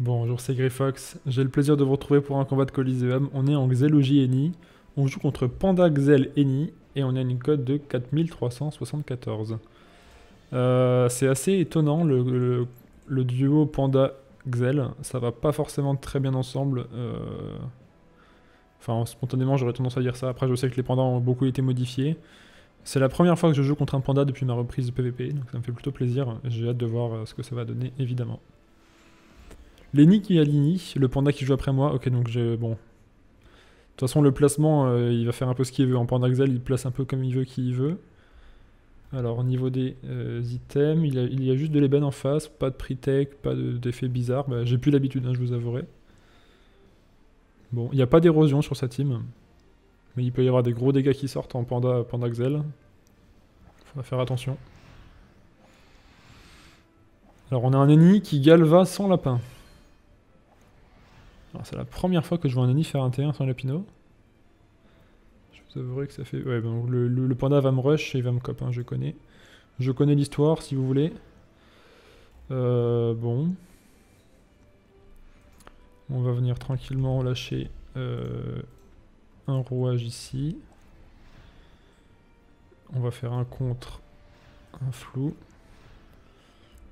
Bonjour, c'est Gryfox. J'ai le plaisir de vous retrouver pour un combat de Coliseum. On est en Xelogie Eni. On joue contre Pandawa Eni et on a une cote de 4374. C'est assez étonnant le duo Panda Xel. Ça va pas forcément très bien ensemble. Enfin, spontanément, j'aurais tendance à dire ça. Après, je sais que les pandas ont beaucoup été modifiés. C'est la première fois que je joue contre un panda depuis ma reprise de PvP, donc ça me fait plutôt plaisir. J'ai hâte de voir ce que ça va donner, évidemment. L'Eni qui est aligné, le panda qui joue après moi. Ok, donc j'ai... Bon. De toute façon, le placement, il va faire un peu ce qu'il veut. En panda Xel, il place un peu comme il veut, qui il veut. Alors, au niveau des items, il y a juste de l'ébène en face. Pas de pre-tech, pas d'effet bizarre. Bah, j'ai plus l'habitude, hein, je vous avouerai. Bon, il n'y a pas d'érosion sur sa team, mais il peut y avoir des gros dégâts qui sortent en panda Xel. Faudra faire attention. Alors on a un Eni qui galva sans lapin. C'est la première fois que je vois un Eni faire un T1 sans lapino. Je vous avouerai que ça fait... Ouais, bon, le panda va me rush et il va me cop, hein, je connais. Je connais l'histoire si vous voulez. Bon... On va venir tranquillement relâcher un rouage ici. On va faire un contre, un flou.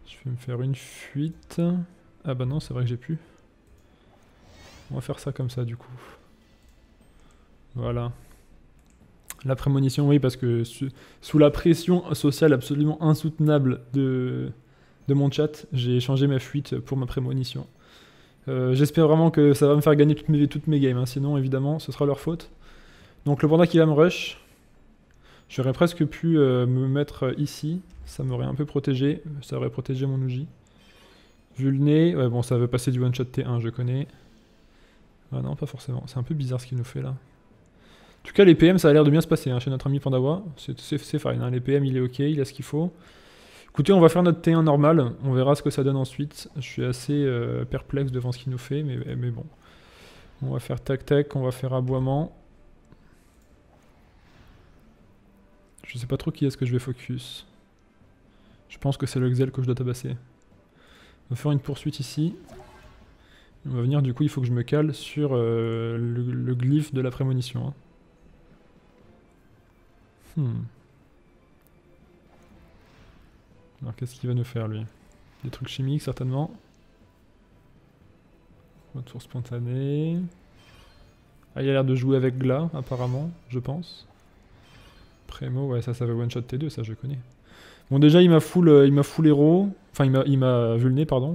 Je vais me faire une fuite. Ah bah non, c'est vrai que j'ai pu. On va faire ça comme ça du coup. Voilà. La prémonition, oui, parce que sous la pression sociale absolument insoutenable de mon chat, j'ai changé ma fuite pour ma prémonition. J'espère vraiment que ça va me faire gagner toutes mes games, hein. Sinon évidemment ce sera leur faute. Donc le panda qui va me rush, j'aurais presque pu me mettre ici, ça m'aurait un peu protégé, ça aurait protégé mon Uji. Vu le nez, ouais bon ça veut passer du one shot T1 je connais. Ah non pas forcément, c'est un peu bizarre ce qu'il nous fait là. En tout cas les PM ça a l'air de bien se passer hein, chez notre ami Pandawa, c'est fine, hein. Les PM il est ok, il a ce qu'il faut. Écoutez, on va faire notre T1 normal, on verra ce que ça donne ensuite. Je suis assez perplexe devant ce qu'il nous fait, mais bon. On va faire tac-tac, on va faire aboiement. Je sais pas trop qui est-ce que je vais focus. Je pense que c'est le Xel que je dois tabasser. On va faire une poursuite ici. On va venir, du coup, il faut que je me cale sur le glyphe de la prémonition. Hein. Alors qu'est-ce qu'il va nous faire lui? Des trucs chimiques certainement. Retour spontané. Ah il a l'air de jouer avec Gla apparemment, je pense. Prémo, ouais ça veut one shot T2, ça je connais. Bon déjà il m'a full héros, enfin il m'a vu le nez pardon.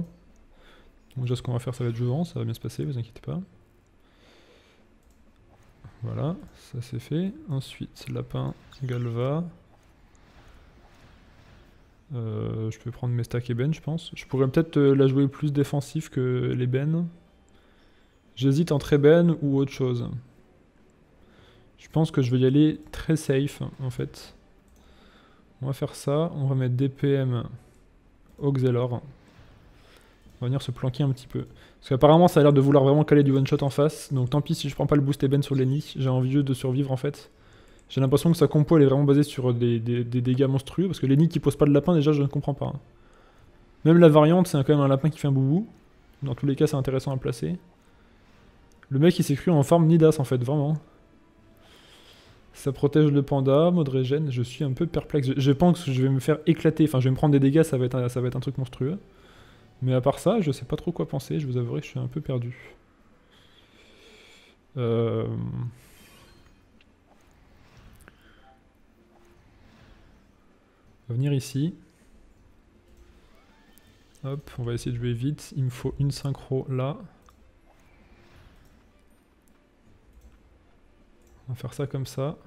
Donc déjà ce qu'on va faire ça va être jouvant, ça va bien se passer, vous inquiétez pas. Voilà, ça c'est fait. Ensuite lapin, galva. Je peux prendre mes stacks ébène je pense. Je pourrais peut-être la jouer plus défensif que l'ébène. J'hésite entre ébène ou autre chose. Je pense que je vais y aller très safe en fait. On va faire ça, on va mettre DPM au Xelor. On va venir se planquer un petit peu. Parce qu'apparemment ça a l'air de vouloir vraiment caler du one shot en face. Donc tant pis si je prends pas le boost ébène sur l'Eni, j'ai envie de survivre en fait. J'ai l'impression que sa compo elle est vraiment basée sur des dégâts monstrueux, parce que l'Eni qui pose pas de lapin déjà je ne comprends pas. Même la variante c'est quand même un lapin qui fait un boubou, dans tous les cas c'est intéressant à placer. Le mec il s'est cru en farm Nidas en fait, vraiment. Ça protège le panda, mode régène, je suis un peu perplexe, je pense que je vais me faire éclater, enfin je vais me prendre des dégâts, ça va être un truc monstrueux. Mais à part ça je sais pas trop quoi penser, je vous avouerai que je suis un peu perdu. On va venir ici. Hop, on va essayer de jouer vite. Il me faut une synchro là. On va faire ça comme ça.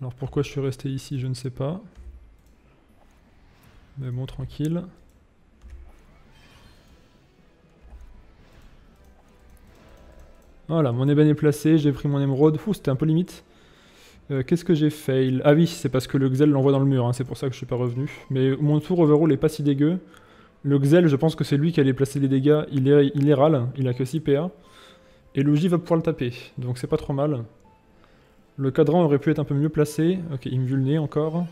Alors pourquoi je suis resté ici, je ne sais pas. Mais bon, tranquille. Voilà, mon ébène est placé, j'ai pris mon émeraude. Fou, c'était un peu limite. Qu'est-ce que j'ai fail? Ah oui, c'est parce que le Xel l'envoie dans le mur, hein, c'est pour ça que je suis pas revenu. Mais mon tour overall est pas si dégueu. Le Xel, je pense que c'est lui qui allait placer les dégâts. Il est râle, il a que 6 PA. Et Logi va pouvoir le taper, donc c'est pas trop mal. Le cadran aurait pu être un peu mieux placé. Ok, il me vue le nez encore.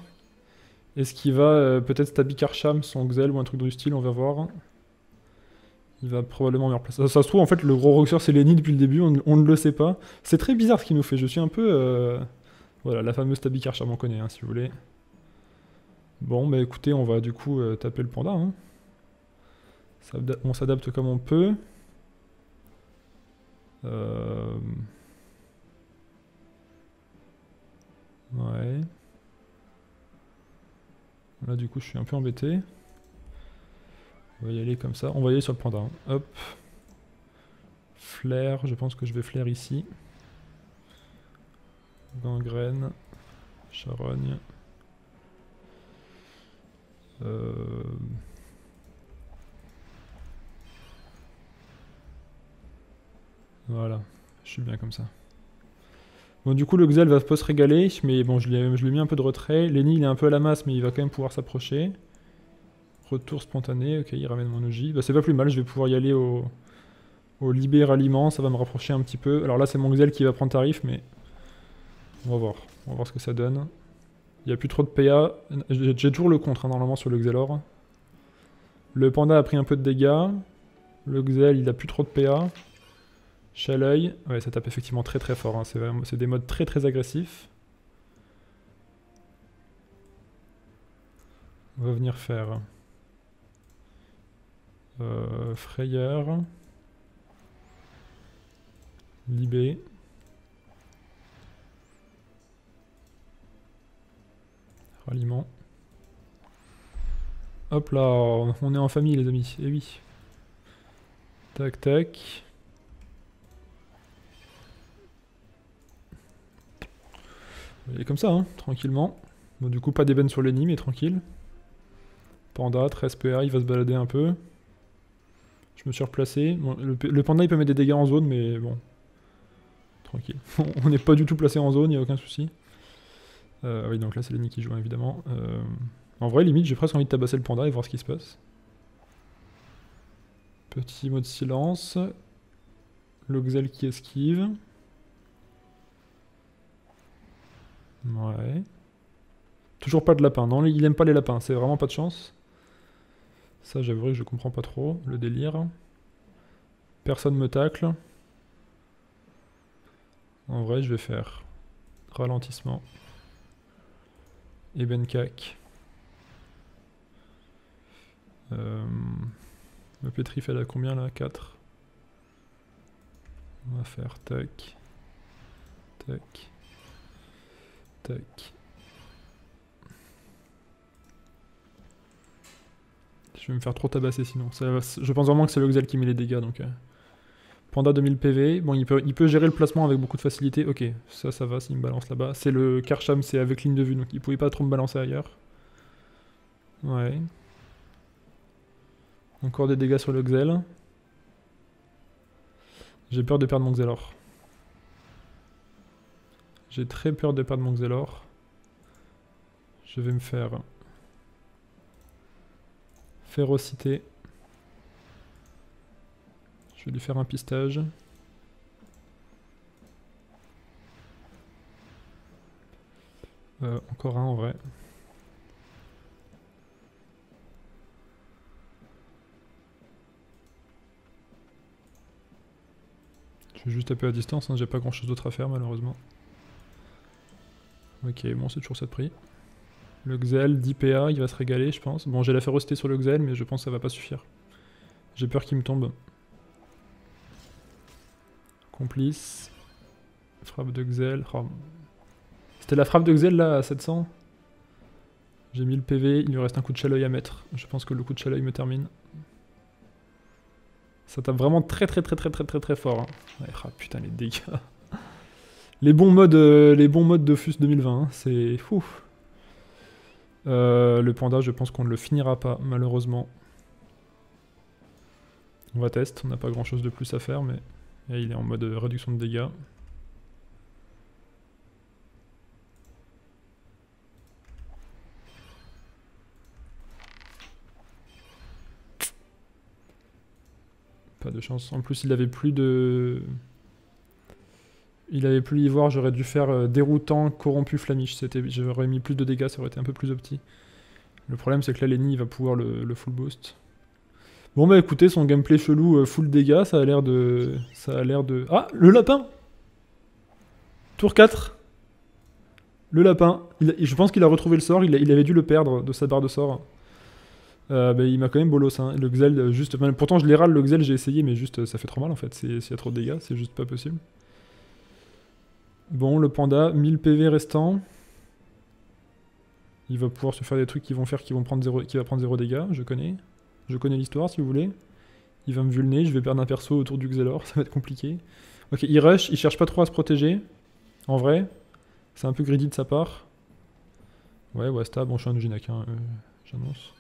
Est-ce qu'il va peut-être Stabby Karcham, son Xel ou un truc du style, on va voir. Il va probablement me replacer. Ça se trouve, en fait, le gros Roxer, c'est Lenny depuis le début, on ne le sait pas. C'est très bizarre ce qu'il nous fait, je suis un peu... Voilà, la fameuse Stabby Karcham, on connaît, hein, si vous voulez. Bon, bah écoutez, on va du coup taper le panda. Hein. On s'adapte comme on peut. Ouais. Là, du coup, je suis un peu embêté. On va y aller comme ça. On va y aller sur le panda. Hein. Hop. Flair. Je pense que je vais flair ici. Gangrène. Charogne. Voilà. Je suis bien comme ça. Bon, du coup, le Xel va pas se régaler. Mais bon, je lui ai mis un peu de retrait. Lenny, il est un peu à la masse, mais il va quand même pouvoir s'approcher. Retour spontané, ok, il ramène mon Oji. Bah, c'est pas plus mal, je vais pouvoir y aller au libéraliment, ça va me rapprocher un petit peu. Alors là, c'est mon Xel qui va prendre tarif, mais on va voir ce que ça donne. Il n'y a plus trop de PA, j'ai toujours le contre hein, normalement sur le Xelor. Le panda a pris un peu de dégâts, le Xel il a plus trop de PA. Chaleuil, ouais, ça tape effectivement très très fort, hein. C'est des modes très très agressifs. On va venir faire... frayeur, libé, ralliement. Hop là, on est en famille les amis, et eh oui. Tac tac. Et comme ça, hein, tranquillement. Bon, du coup, pas d'ébène sur l'ennemi, mais tranquille. Panda, 13 PA, il va se balader un peu. Je me suis replacé. Bon, le panda il peut mettre des dégâts en zone, mais bon. Tranquille. On n'est pas du tout placé en zone, il n'y a aucun souci. Oui, donc là c'est Lenny qui joue, évidemment. En vrai, limite, j'ai presque envie de tabasser le panda et voir ce qui se passe. Petit mot de silence. Le Xel qui esquive. Ouais. Toujours pas de lapin. Non, il aime pas les lapins, c'est vraiment pas de chance. Ça, j'avoue que je comprends pas trop le délire. Personne me tacle. En vrai, je vais faire ralentissement. Et Bencac. Le pétrif, elle a combien là? 4. On va faire tac. Tac. Tac. Je vais me faire trop tabasser sinon. Je pense vraiment que c'est le Xel qui met les dégâts donc. Panda 2000 PV. Bon, il peut gérer le placement avec beaucoup de facilité. Ok, ça va s'il me balance là-bas. C'est le Karcham, c'est avec ligne de vue donc il pouvait pas trop me balancer ailleurs. Ouais. Encore des dégâts sur le Xel. J'ai peur de perdre mon Xelor. J'ai très peur de perdre mon Xelor. Je vais me faire. Férocité. Je vais lui faire un pistage. Encore un en vrai. Je vais juste taper à distance, hein, j'ai pas grand chose d'autre à faire malheureusement. Ok, bon c'est toujours ça de prix. Le Xel, 10 PA, il va se régaler, je pense. Bon, j'ai la férocité sur le Xel, mais je pense que ça va pas suffire. J'ai peur qu'il me tombe. Complice. Frappe de Xel. Oh. C'était la frappe de Xel, là, à 700. J'ai 1000 PV, il lui reste un coup de chaleuil à mettre. Je pense que le coup de chaleuil me termine. Ça tape vraiment très très très très très très très fort. Hein. Ouais, oh, putain, les dégâts. Les bons modes Dofus 2020, hein, c'est fou. Le panda, je pense qu'on ne le finira pas, malheureusement. On va test, on n'a pas grand chose de plus à faire, mais et il est en mode réduction de dégâts. Pas de chance. En plus, il avait plus de... Il avait plus l'ivoire, j'aurais dû faire déroutant, corrompu, flamiche. J'aurais mis plus de dégâts, ça aurait été un peu plus opti. Le problème c'est que là Lenny va pouvoir le full boost. Bon bah écoutez, son gameplay chelou full dégâts, ça a l'air de... Ah, le lapin. Tour 4. Le lapin. Je pense qu'il a retrouvé le sort, il avait dû le perdre de sa barre de sort. Bah, il m'a quand même bolos, hein. Le Xel, juste... Pourtant je l'ai râle, le Xel, j'ai essayé, mais juste ça fait trop mal en fait. S'il y a trop de dégâts, c'est juste pas possible. Bon, le panda, 1000 PV restant. Il va pouvoir se faire des trucs qui vont faire qu'il va prendre 0 dégâts, je connais. Je connais l'histoire si vous voulez. Il va me vulner, je vais perdre un perso autour du Xelor, ça va être compliqué. Ok, il rush, il cherche pas trop à se protéger. En vrai, c'est un peu greedy de sa part. Ouais, Wasta, bon je suis un Ojinac, hein, j'annonce.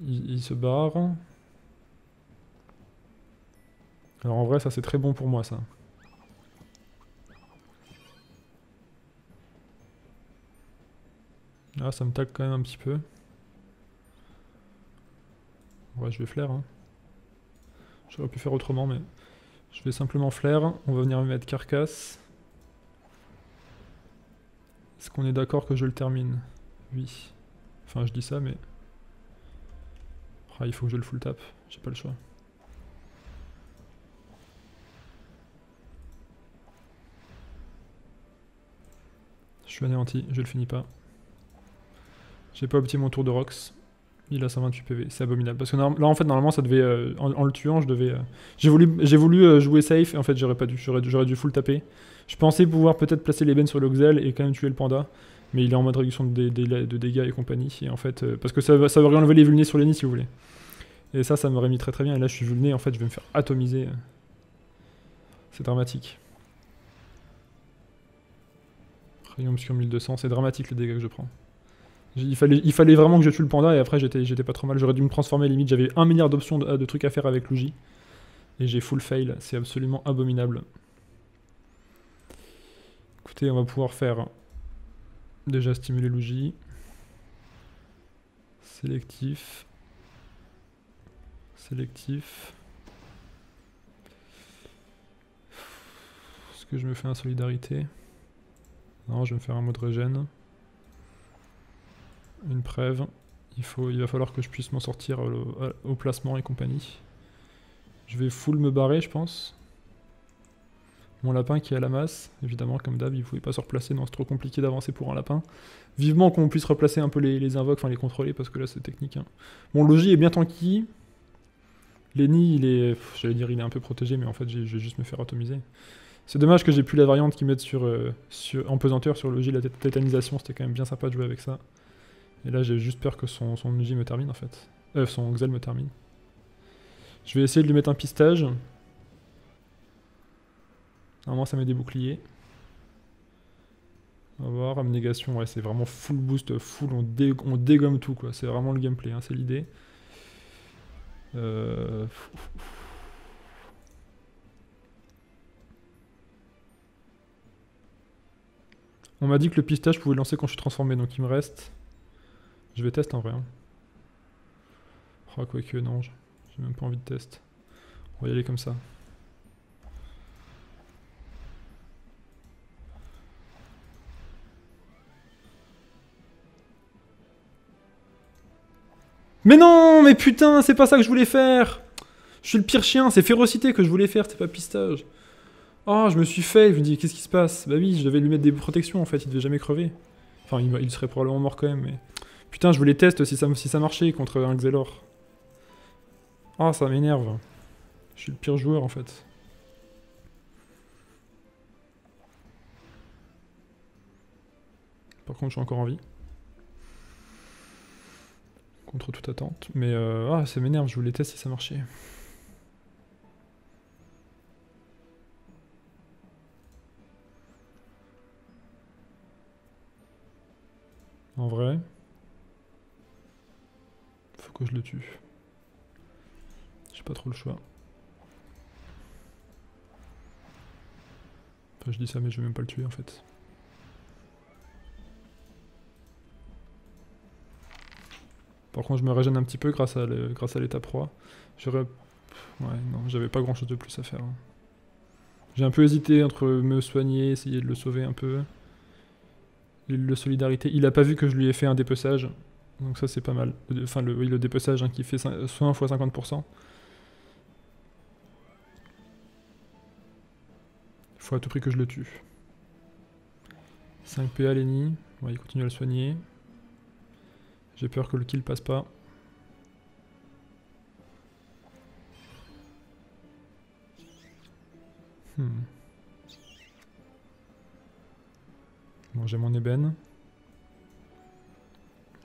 Il se barre. Alors en vrai, ça c'est très bon pour moi ça. Ah, ça me tacle quand même un petit peu. Ouais, je vais flair. Hein. J'aurais pu faire autrement, mais... Je vais simplement flair. On va venir mettre carcasse. Est-ce qu'on est d'accord que je le termine? Oui. Enfin, je dis ça, mais... Ah, il faut que je le full tape. J'ai pas le choix. Je suis anéanti, je le finis pas. J'ai pas opté mon tour de Rox. Il a 128 PV, c'est abominable. Parce que là, en fait, normalement, ça devait. En le tuant, je devais. J'ai voulu jouer safe, et en fait, j'aurais pas dû. J'aurais dû full taper. Je pensais pouvoir peut-être placer l'ébène sur le Xel et quand même tuer le panda. Mais il est en mode réduction de dégâts et compagnie. Et en fait, parce que ça aurait enlevé les vulnés sur l'ennemi, si vous voulez. Et ça m'aurait mis très très bien. Et là, je suis vulné, en fait, je vais me faire atomiser. C'est dramatique. Rayon obscur 1200, c'est dramatique les dégâts que je prends. Il fallait vraiment que je tue le panda et après j'étais pas trop mal, j'aurais dû me transformer limite, j'avais 1 milliard d'options de trucs à faire avec Luigi. Et j'ai full fail, c'est absolument abominable. Écoutez, on va pouvoir faire déjà stimuler Luigi. Sélectif. Sélectif. Est-ce que je me fais un solidarité? Non, je vais me faire un mot de régène. Une preuve, il va falloir que je puisse m'en sortir au placement et compagnie. Je vais full me barrer je pense. Mon lapin qui est à la masse, évidemment comme d'hab il ne pouvait pas se replacer, non c'est trop compliqué d'avancer pour un lapin. Vivement qu'on puisse replacer un peu les invoques, enfin les contrôler parce que là c'est technique. Hein. Mon logis est bien tanky. Lenny il est, j'allais dire il est un peu protégé mais en fait je vais juste me faire atomiser. C'est dommage que j'ai plus la variante qui mette en pesanteur sur le logis la tétanisation, c'était quand même bien sympa de jouer avec ça. Et là j'ai juste peur que son Luigi me termine en fait. Son Xel me termine. Je vais essayer de lui mettre un pistage. Normalement ça met des boucliers. On va voir, abnégation, ouais c'est vraiment full boost, full, on dégomme tout quoi. C'est vraiment le gameplay, hein, c'est l'idée. On m'a dit que le pistage pouvait lancer quand je suis transformé, donc il me reste... Je vais tester en vrai. Hein. Oh, quoique, non, j'ai même pas envie de tester. On va y aller comme ça. Mais non, mais putain, c'est pas ça que je voulais faire. Je suis le pire chien, c'est férocité que je voulais faire, c'est pas pistage. Oh, je me suis fait, je me dis, qu'est-ce qui se passe? Bah oui, je devais lui mettre des protections en fait, il devait jamais crever. Enfin, il serait probablement mort quand même, mais... Putain, je voulais tester si ça marchait contre un Xelor. Ah, ça m'énerve. Je suis le pire joueur, en fait. Par contre, je suis encore en vie. Contre toute attente. Mais ah, ça m'énerve, je voulais tester si ça marchait. En vrai... que je le tue. J'ai pas trop le choix. Enfin, je dis ça mais je vais même pas le tuer en fait. Par contre je me régène un petit peu grâce à l'étape proie. J'aurais... Ouais non, j'avais pas grand chose de plus à faire. Hein. J'ai un peu hésité entre me soigner, essayer de le sauver un peu. L'île de solidarité, il a pas vu que je lui ai fait un dépeçage. Donc ça c'est pas mal. Enfin le, oui, le dépeçage hein, qui fait 1 x 50%. Faut à tout prix que je le tue. 5 PA Lenny. Bon, il continue à le soigner. J'ai peur que le kill passe pas. Bon, j'ai mon ébène.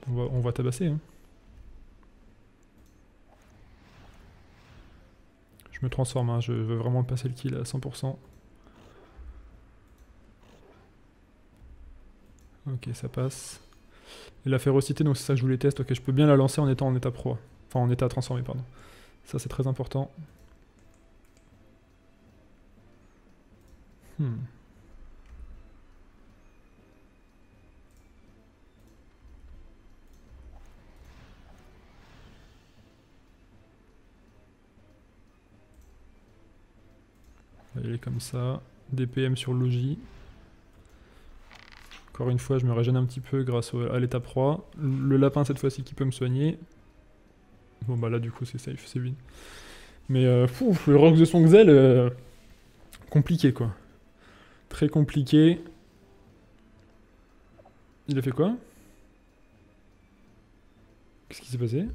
On va tabasser. Hein. Je me transforme, hein. Je veux vraiment passer le kill à 100%. Ok, ça passe. Et la férocité, donc c'est ça que je voulais tester. Ok, je peux bien la lancer en étant en état proie. Enfin, en état transformé, pardon. Ça, c'est très important. Elle est comme ça, DPM sur Logis. Encore une fois, je me régène un petit peu grâce à l'état proie. Le lapin cette fois-ci qui peut me soigner. Bon bah là du coup c'est safe, c'est win. Mais pouf, le rock de son Xel, compliqué quoi. Très compliqué. Il a fait quoi? Qu'est-ce qui s'est passé?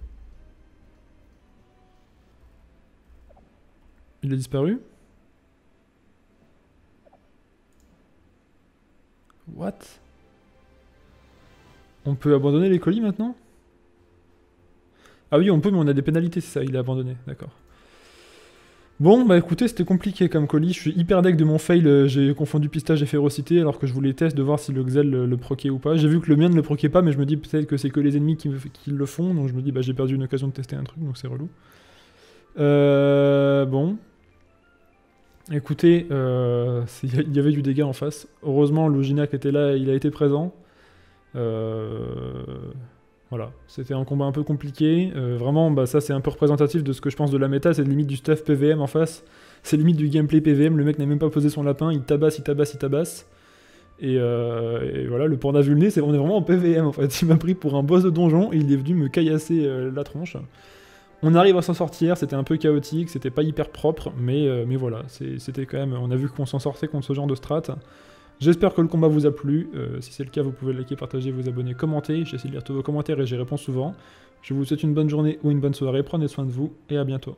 Il a disparu? What? On peut abandonner les colis maintenant? Ah oui, on peut, mais on a des pénalités, c'est ça, il est abandonné, d'accord. Bon, bah écoutez, c'était compliqué comme colis, je suis hyper deck de mon fail, j'ai confondu pistage et férocité, alors que je voulais tester de voir si le Xel le proquait ou pas. J'ai vu que le mien ne le proquait pas, mais je me dis peut-être que c'est que les ennemis qui le font, donc je me dis, bah j'ai perdu une occasion de tester un truc, donc c'est relou. Bon... Écoutez, il y avait du dégât en face. Heureusement, le Ojinac était là, il a été présent. Voilà, c'était un combat un peu compliqué. Vraiment, bah, ça c'est un peu représentatif de ce que je pense de la méta, c'est limite du staff PVM en face. C'est limite du gameplay PVM, le mec n'a même pas posé son lapin, il tabasse, il tabasse, il tabasse. Et voilà, le panda vu le nez, on est vraiment en PVM en fait. Il m'a pris pour un boss de donjon et il est venu me caillasser la tronche. On arrive à s'en sortir, c'était un peu chaotique, c'était pas hyper propre, mais voilà, c'était quand même, on a vu qu'on s'en sortait contre ce genre de strat. J'espère que le combat vous a plu, si c'est le cas vous pouvez liker, partager, vous abonner, commenter, j'essaie de lire tous vos commentaires et j'y réponds souvent. Je vous souhaite une bonne journée ou une bonne soirée, prenez soin de vous et à bientôt.